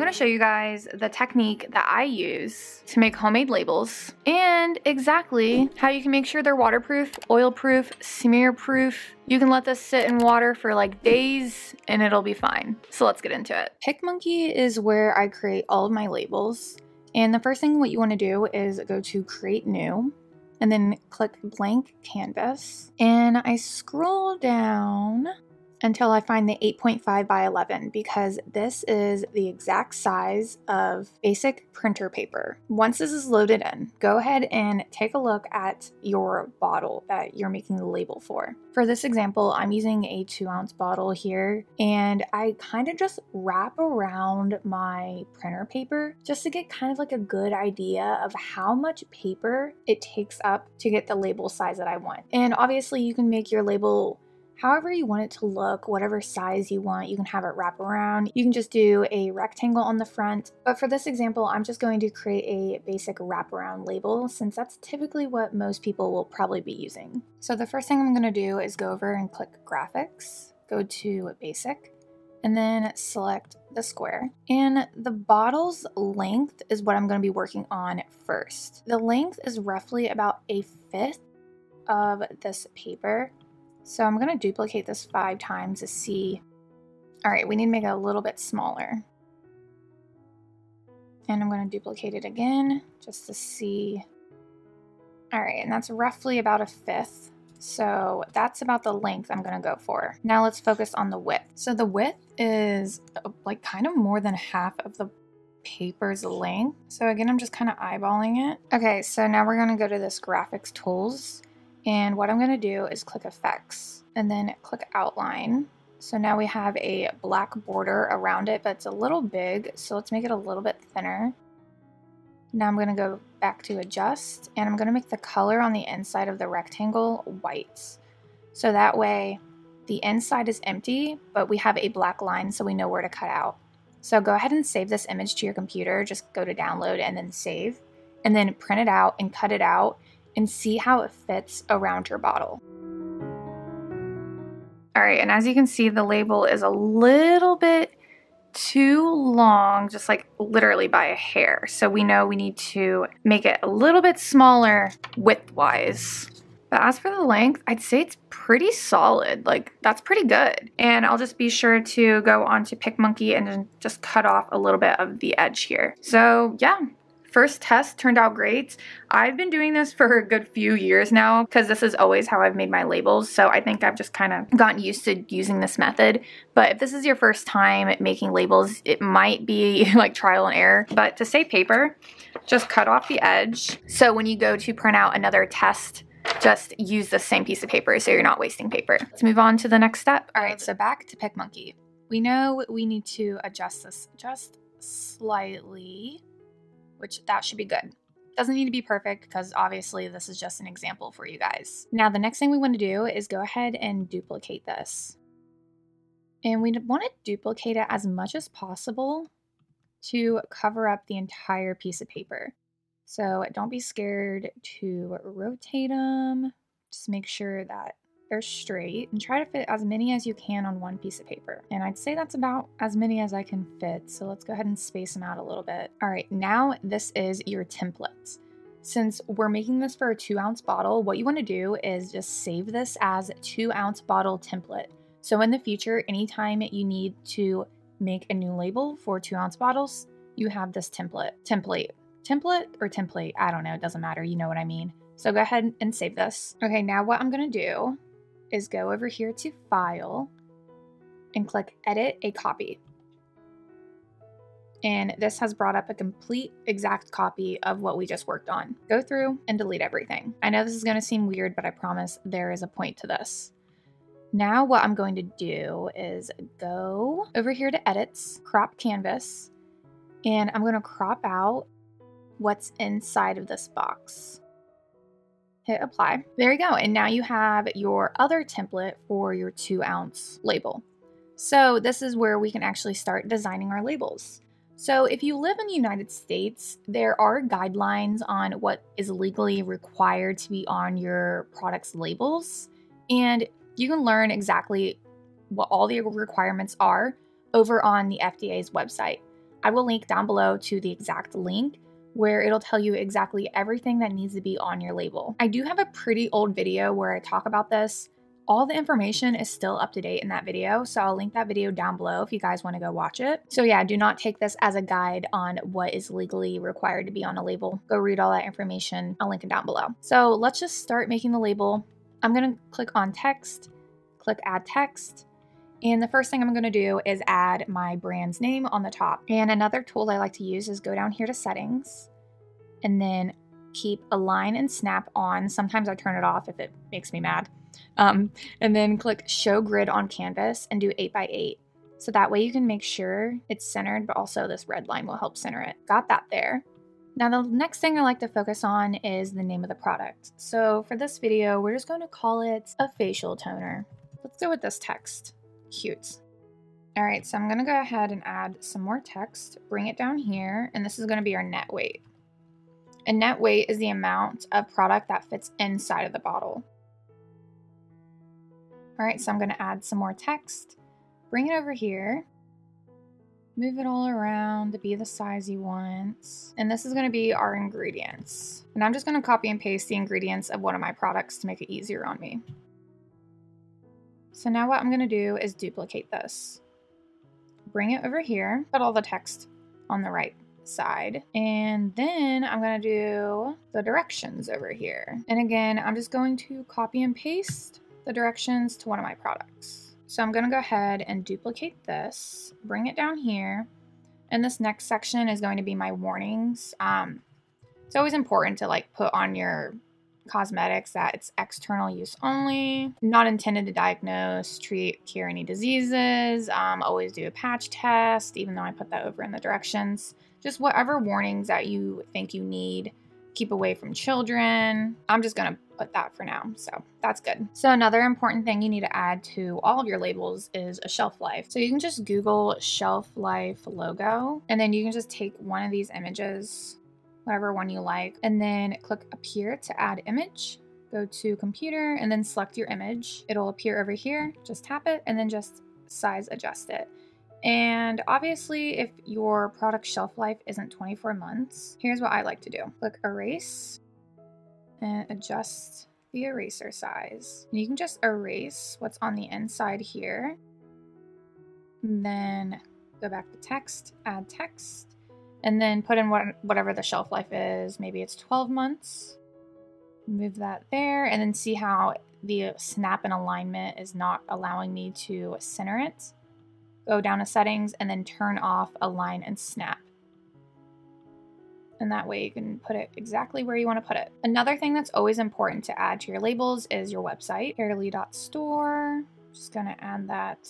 going to show you guys the technique that I use to make homemade labels and exactly how you can make sure they're waterproof, oil-proof, smear-proof. You can let this sit in water for like days and it'll be fine. So let's get into it. PicMonkey is where I create all of my labels. And the first thing what you want to do is go to Create New and then click Blank Canvas. And I scroll down until I find the 8.5 by 11 because this is the exact size of basic printer paper. Once this is loaded in, go ahead and take a look at your bottle that you're making the label for. For this example, I'm using a 2-ounce bottle here, and I kind of just wrap around my printer paper just to get kind of like a good idea of how much paper it takes up to get the label size that I want. And obviously you can make your label however you want it to look, whatever size you want. You can have it wrap around. You can just do a rectangle on the front. But for this example, I'm just going to create a basic wraparound label since that's typically what most people will probably be using. So the first thing I'm going to do is go over and click Graphics, go to Basic, and then select the square. And the bottle's length is what I'm going to be working on first. The length is roughly about 1/5 of this paper. So I'm going to duplicate this 5 times to see. All right, we need to make it a little bit smaller. And I'm going to duplicate it again just to see. All right, and that's roughly about 1/5. So that's about the length I'm going to go for. Now let's focus on the width. So the width is like kind of more than half of the paper's length. So again, I'm just kind of eyeballing it. Okay, so now we're going to go to this graphics tools. And what I'm going to do is click Effects and then click Outline. So now we have a black border around it, but it's a little big, so let's make it a little bit thinner. Now I'm going to go back to Adjust, and I'm going to make the color on the inside of the rectangle white. So that way the inside is empty, but we have a black line so we know where to cut out. So go ahead and save this image to your computer. Just go to Download and then Save, and then print it out and cut it out and see how it fits around your bottle. All right, and as you can see, the label is a little bit too long, just like literally by a hair. So we know we need to make it a little bit smaller width-wise. But as for the length, I'd say it's pretty solid. Like, that's pretty good. And I'll just be sure to go onto PicMonkey and just cut off a little bit of the edge here. So yeah. First test turned out great. I've been doing this for a good few years now because this is always how I've made my labels. So I think I've just kind of gotten used to using this method. But if this is your first time making labels, it might be like trial and error. But to save paper, just cut off the edge. So when you go to print out another test, just use the same piece of paper so you're not wasting paper. Let's move on to the next step. All right, so back to PicMonkey. We know we need to adjust this just slightly, which that should be good. Doesn't need to be perfect because obviously this is just an example for you guys. Now the next thing we want to do is go ahead and duplicate this. And we want to duplicate it as much as possible to cover up the entire piece of paper. So don't be scared to rotate them. Just make sure that they're straight and try to fit as many as you can on one piece of paper. And I'd say that's about as many as I can fit. So let's go ahead and space them out a little bit. All right, now this is your template. Since we're making this for a 2-ounce bottle, what you want to do is just save this as 2-ounce bottle template. So in the future, anytime you need to make a new label for 2-ounce bottles, you have this template. I don't know. It doesn't matter. You know what I mean? So go ahead and save this. Okay, now what I'm going to do is go over here to File and click Edit a Copy. And this has brought up a complete exact copy of what we just worked on. Go through and delete everything. I know this is gonna seem weird, but I promise there is a point to this. Now what I'm going to do is go over here to Edits, Crop Canvas, and I'm gonna crop out what's inside of this box. Hit Apply. There you go. And now you have your other template for your 2-ounce label. So this is where we can actually start designing our labels. So if you live in the United States, there are guidelines on what is legally required to be on your product's labels. And you can learn exactly what all the requirements are over on the FDA's website. I will link down below to the exact link where it'll tell you exactly everything that needs to be on your label. I do have a pretty old video where I talk about this. All the information is still up to date in that video, so I'll link that video down below if you guys want to go watch it. So yeah, do not take this as a guide on what is legally required to be on a label. Go read all that information. I'll link it down below. So let's just start making the label. I'm going to click on text, click add text. And the first thing I'm going to do is add my brand's name on the top. And another tool I like to use is go down here to settings and then keep align and snap on. Sometimes I turn it off if it makes me mad. And then click show grid on canvas and do 8x8. So that way you can make sure it's centered, but also this red line will help center it. Got that there. Now the next thing I like to focus on is the name of the product. So for this video, we're just going to call it a facial toner. Let's go with this text. Cute. All right, so I'm going to go ahead and add some more text, bring it down here, and this is going to be our net weight. And net weight is the amount of product that fits inside of the bottle. All right, so I'm going to add some more text, bring it over here, move it all around to be the size you want. And this is going to be our ingredients. And I'm just going to copy and paste the ingredients of one of my products to make it easier on me. So now what I'm going to do is duplicate this, bring it over here, put all the text on the right side, and then I'm going to do the directions over here. And again, I'm just going to copy and paste the directions to one of my products. So I'm going to go ahead and duplicate this, bring it down here, and this next section is going to be my warnings. It's always important to like put on your cosmetics that it's external use only, not intended to diagnose, treat, cure any diseases, always do a patch test, even though I put that over in the directions. Just whatever warnings that you think you need, keep away from children. I'm just gonna put that for now, so that's good. So another important thing you need to add to all of your labels is a shelf life. So you can just Google shelf life logo, and then you can just take one of these images, whatever one you like, and then click up here to add image, go to computer, and then select your image. It'll appear over here, just tap it, and then just size adjust it. And obviously if your product shelf life isn't 24 months, here's what I like to do. Click erase and adjust the eraser size. And you can just erase what's on the inside here. And then go back to text, add text, and then put in whatever the shelf life is. Maybe it's 12 months. Move that there, and then see how the snap and alignment is not allowing me to center it. Go down to settings and then turn off align and snap. And that way you can put it exactly where you want to put it. Another thing that's always important to add to your labels is your website, airily.store. Just gonna add that.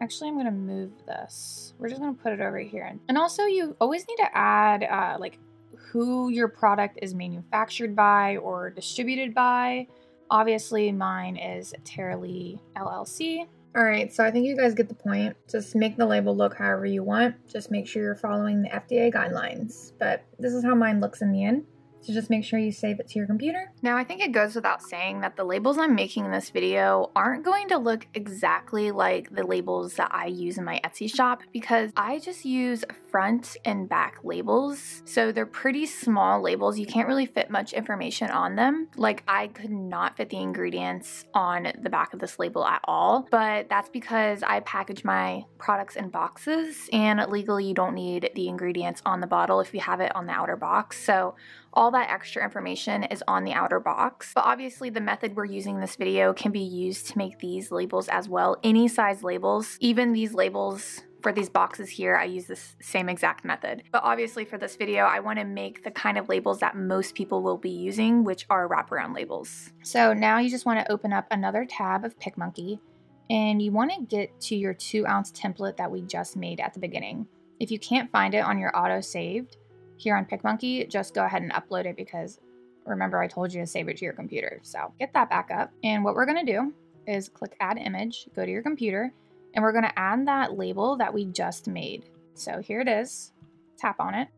Actually, I'm going to move this. We're just going to put it over here. And also you always need to add like who your product is manufactured by or distributed by. Obviously mine is Tara Lee LLC. All right, so I think you guys get the point. Just make the label look however you want. Just make sure you're following the FDA guidelines. But this is how mine looks in the end. So just make sure you save it to your computer. Now I think it goes without saying that the labels I'm making in this video aren't going to look exactly like the labels that I use in my Etsy shop because I just use front and back labels. So they're pretty small labels. You can't really fit much information on them. Like I could not fit the ingredients on the back of this label at all, but that's because I package my products in boxes and legally you don't need the ingredients on the bottle if you have it on the outer box. So all that extra information is on the outer box, but obviously the method we're using in this video can be used to make these labels as well, any size labels, even these labels for these boxes here, I use this same exact method. But obviously for this video, I want to make the kind of labels that most people will be using, which are wraparound labels. So now you just want to open up another tab of PicMonkey, and you want to get to your 2-ounce template that we just made at the beginning. If you can't find it on your auto-saved, here on PicMonkey, just go ahead and upload it because remember I told you to save it to your computer. So get that back up. And what we're gonna do is click add image, go to your computer, and we're gonna add that label that we just made. So here it is, tap on it.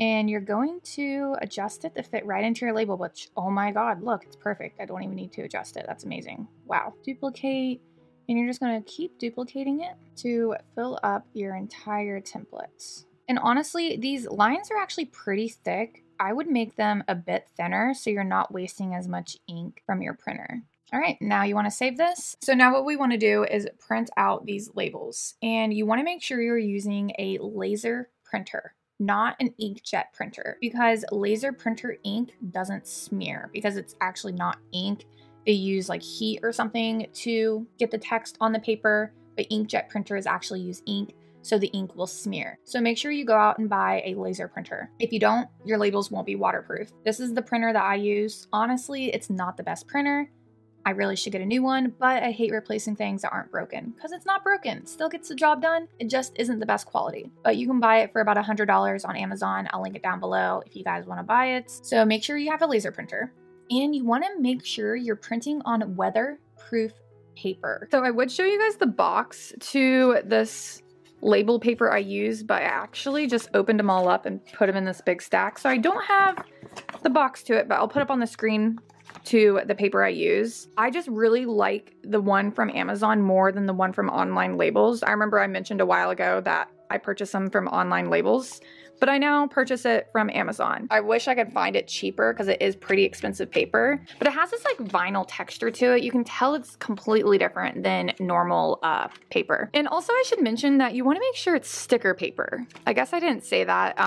And you're going to adjust it to fit right into your label, which, oh my God, look, it's perfect. I don't even need to adjust it, that's amazing. Wow, duplicate. and you're just going to keep duplicating it to fill up your entire template. And honestly, these lines are actually pretty thick. I would make them a bit thinner so you're not wasting as much ink from your printer. All right, now you want to save this. So now what we want to do is print out these labels, and you want to make sure you're using a laser printer, not an inkjet printer, because laser printer ink doesn't smear because it's actually not ink. They use like heat or something to get the text on the paper, but inkjet printers actually use ink, so the ink will smear. So make sure you go out and buy a laser printer. If you don't, your labels won't be waterproof. This is the printer that I use. Honestly, it's not the best printer. I really should get a new one, but I hate replacing things that aren't broken because it's not broken. It still gets the job done. It just isn't the best quality, but you can buy it for about $100 on Amazon. I'll link it down below if you guys want to buy it. So make sure you have a laser printer, and you want to make sure you're printing on weatherproof paper. So I would show you guys the box to this label paper I use, but I actually just opened them all up and put them in this big stack. So I don't have the box to it, but I'll put up on the screen to the paper I use. I just really like the one from Amazon more than the one from Online Labels. I remember I mentioned a while ago that I purchased some from Online Labels, but I now purchase it from Amazon. I wish I could find it cheaper because it is pretty expensive paper, but it has this like vinyl texture to it. You can tell it's completely different than normal paper. And also I should mention that you want to make sure it's sticker paper. I guess I didn't say that.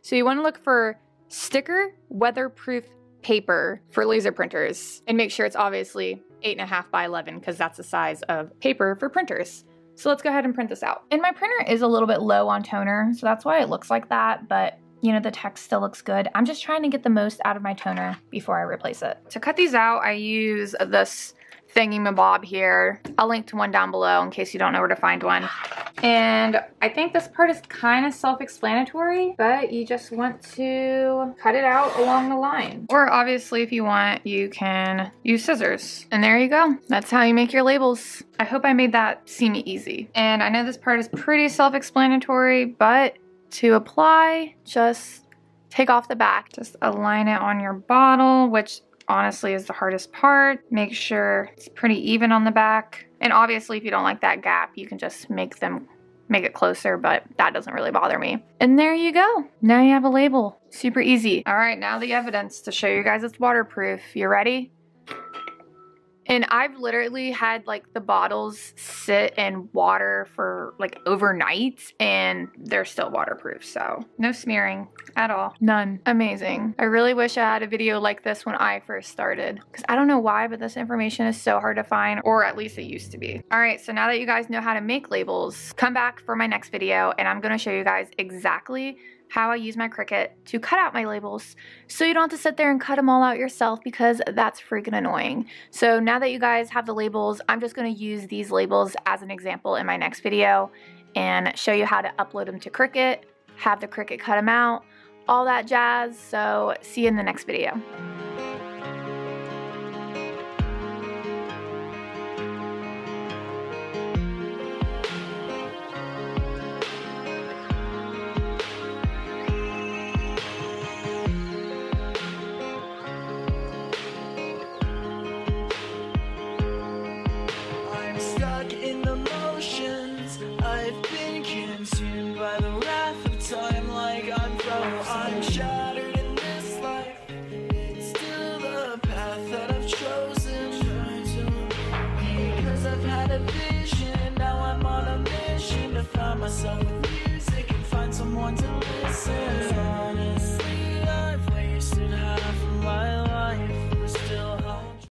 So you want to look for sticker weatherproof paper for laser printers, and make sure it's obviously 8.5 by 11 because that's the size of paper for printers. So let's go ahead and print this out. And my printer is a little bit low on toner, so that's why it looks like that, but you know, the text still looks good. I'm just trying to get the most out of my toner before I replace it. To cut these out, I use this thingamabob here. I'll link to one down below in case you don't know where to find one. And I think this part is kind of self-explanatory, but you just want to cut it out along the line. Or obviously if you want, you can use scissors. And there you go. That's how you make your labels. I hope I made that seem easy. And I know this part is pretty self-explanatory, but to apply, just take off the back. Just align it on your bottle, which honestly is the hardest part. Make sure it's pretty even on the back. And obviously if you don't like that gap, you can just make it closer, but that doesn't really bother me. And there you go. Now you have a label. Super easy. All right, now the evidence to show you guys it's waterproof. You ready? And I've literally had like the bottles sit in water for like overnight, and they're still waterproof. So no smearing at all. None. Amazing. I really wish I had a video like this when I first started, because I don't know why, but this information is so hard to find, or at least it used to be. All right. So now that you guys know how to make labels, come back for my next video, and I'm going to show you guys exactly how I use my Cricut to cut out my labels so you don't have to sit there and cut them all out yourself, because that's freaking annoying. So now that you guys have the labels, I'm just going to use these labels as an example in my next video and show you how to upload them to Cricut, have the Cricut cut them out, all that jazz. So see you in the next video.